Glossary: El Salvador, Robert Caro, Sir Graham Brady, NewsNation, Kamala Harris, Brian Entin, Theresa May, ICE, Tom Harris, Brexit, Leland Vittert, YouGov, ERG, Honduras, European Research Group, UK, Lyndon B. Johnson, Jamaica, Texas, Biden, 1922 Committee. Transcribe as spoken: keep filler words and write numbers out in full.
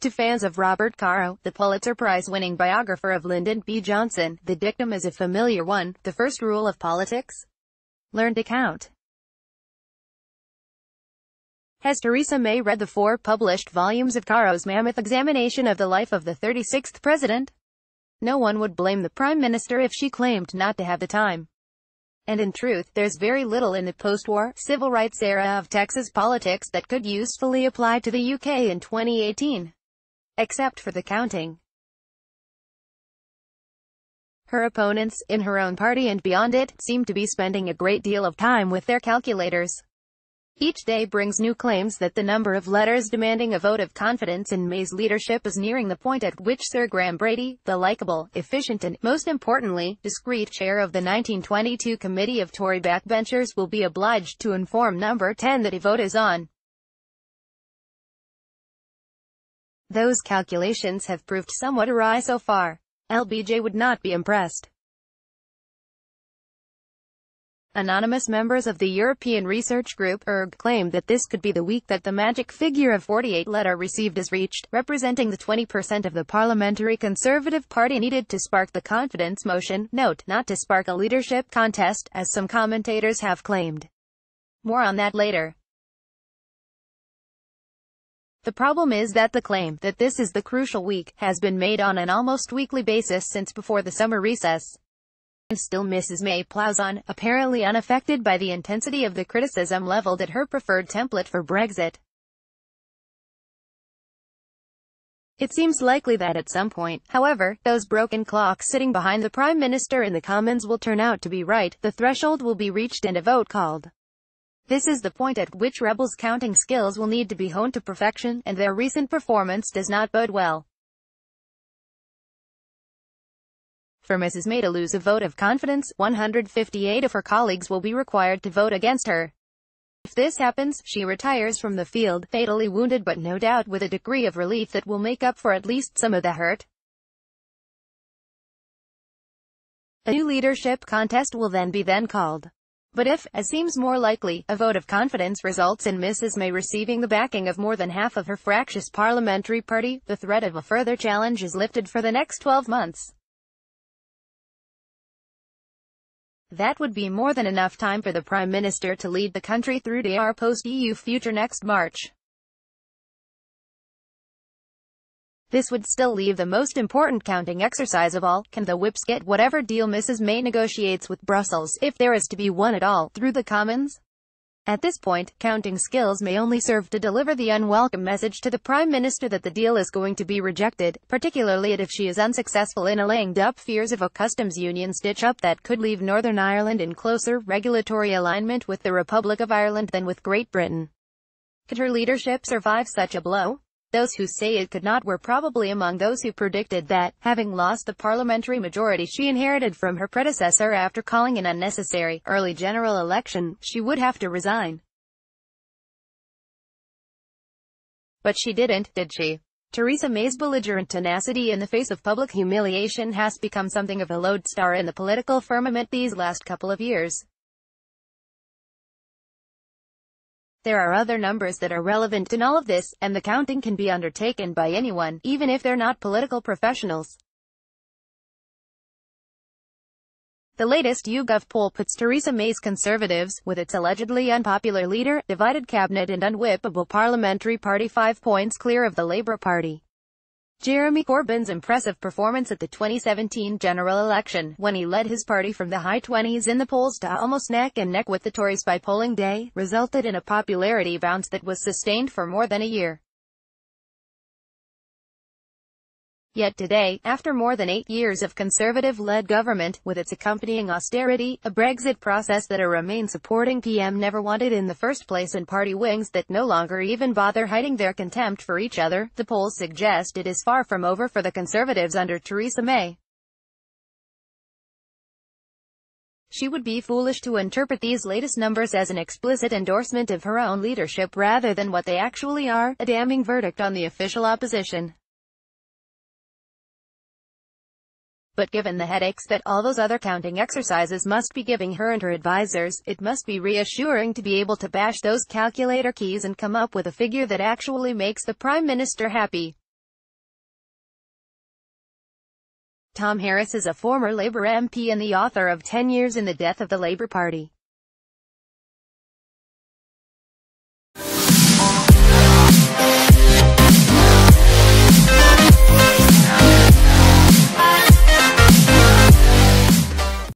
To fans of Robert Caro, the Pulitzer Prize-winning biographer of Lyndon B. Johnson, the dictum is a familiar one: the first rule of politics? Learn to count. Has Theresa May read the four published volumes of Caro's mammoth examination of the life of the thirty-sixth president? No one would blame the Prime Minister if she claimed not to have the time. And in truth, there's very little in the post-war, civil rights era of Texas politics that could usefully apply to the U K in twenty eighteen. Except for the counting. Her opponents, in her own party and beyond it, seem to be spending a great deal of time with their calculators. Each day brings new claims that the number of letters demanding a vote of confidence in May's leadership is nearing the point at which Sir Graham Brady, the likable, efficient and, most importantly, discreet chair of the nineteen twenty-two Committee of Tory backbenchers, will be obliged to inform number ten that a vote is on. Those calculations have proved somewhat awry so far. L B J would not be impressed. Anonymous members of the European Research Group (E R G) claimed that this could be the week that the magic figure of forty-eight letters received is reached, representing the twenty percent of the parliamentary Conservative Party needed to spark the confidence motion. Note, not to spark a leadership contest, as some commentators have claimed. More on that later. The problem is that the claim that this is the crucial week has been made on an almost weekly basis since before the summer recess. And still Missus May plows on, apparently unaffected by the intensity of the criticism leveled at her preferred template for Brexit. It seems likely that at some point, however, those broken clocks sitting behind the Prime Minister in the Commons will turn out to be right, the threshold will be reached and a vote called. This is the point at which rebels' counting skills will need to be honed to perfection, and their recent performance does not bode well. For Missus May to lose a vote of confidence, one hundred fifty-eight of her colleagues will be required to vote against her. If this happens, she retires from the field, fatally wounded but no doubt with a degree of relief that will make up for at least some of the hurt. A new leadership contest will then be then called. But if, as seems more likely, a vote of confidence results in Missus May receiving the backing of more than half of her fractious parliamentary party, the threat of a further challenge is lifted for the next twelve months. That would be more than enough time for the Prime Minister to lead the country through to our post-E U future next March. This would still leave the most important counting exercise of all: can the whips get whatever deal Missus May negotiates with Brussels, if there is to be one at all, through the Commons? At this point, counting skills may only serve to deliver the unwelcome message to the Prime Minister that the deal is going to be rejected, particularly if she is unsuccessful in allaying up fears of a customs union stitch-up that could leave Northern Ireland in closer regulatory alignment with the Republic of Ireland than with Great Britain. Could her leadership survive such a blow? Those who say it could not were probably among those who predicted that, having lost the parliamentary majority she inherited from her predecessor after calling an unnecessary, early general election, she would have to resign. But she didn't, did she? Theresa May's belligerent tenacity in the face of public humiliation has become something of a lodestar in the political firmament these last couple of years. There are other numbers that are relevant in all of this, and the counting can be undertaken by anyone, even if they're not political professionals. The latest YouGov poll puts Theresa May's Conservatives, with its allegedly unpopular leader, divided cabinet and unwhippable parliamentary party, five points clear of the Labour Party. Jeremy Corbyn's impressive performance at the twenty seventeen general election, when he led his party from the high twenties in the polls to almost neck and neck with the Tories by polling day, resulted in a popularity bounce that was sustained for more than a year. Yet today, after more than eight years of Conservative-led government, with its accompanying austerity, a Brexit process that a Remain-supporting P M never wanted in the first place, and party wings that no longer even bother hiding their contempt for each other, the polls suggest it is far from over for the Conservatives under Theresa May. She would be foolish to interpret these latest numbers as an explicit endorsement of her own leadership rather than what they actually are, a damning verdict on the official opposition. But given the headaches that all those other counting exercises must be giving her and her advisors, it must be reassuring to be able to bash those calculator keys and come up with a figure that actually makes the Prime Minister happy. Tom Harris is a former Labour M P and the author of ten years in the Death of the Labour Party.